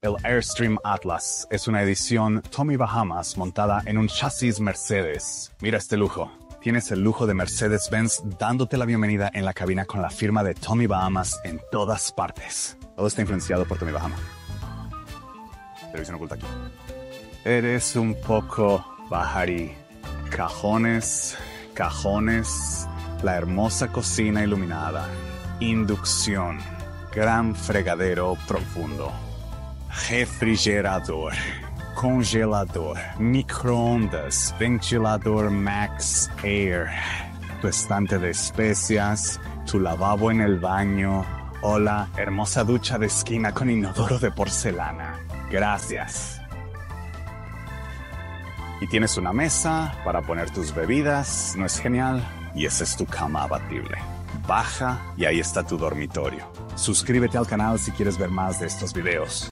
El Airstream Atlas es una edición Tommy Bahamas montada en un chasis Mercedes. Mira este lujo. Tienes el lujo de Mercedes Benz dándote la bienvenida en la cabina con la firma de Tommy Bahamas en todas partes. Todo está influenciado por Tommy Bahamas. Televisión oculta aquí. Eres un poco baharí. Cajones, cajones, la hermosa cocina iluminada, inducción, gran fregadero profundo, refrigerador, congelador, microondas, ventilador Max Air, tu estante de especias, tu lavabo en el baño, hola, hermosa ducha de esquina con inodoro de porcelana. Gracias. Y tienes una mesa para poner tus bebidas, ¿no es genial? Y esa es tu cama abatible. Baja y ahí está tu dormitorio. Suscríbete al canal si quieres ver más de estos videos.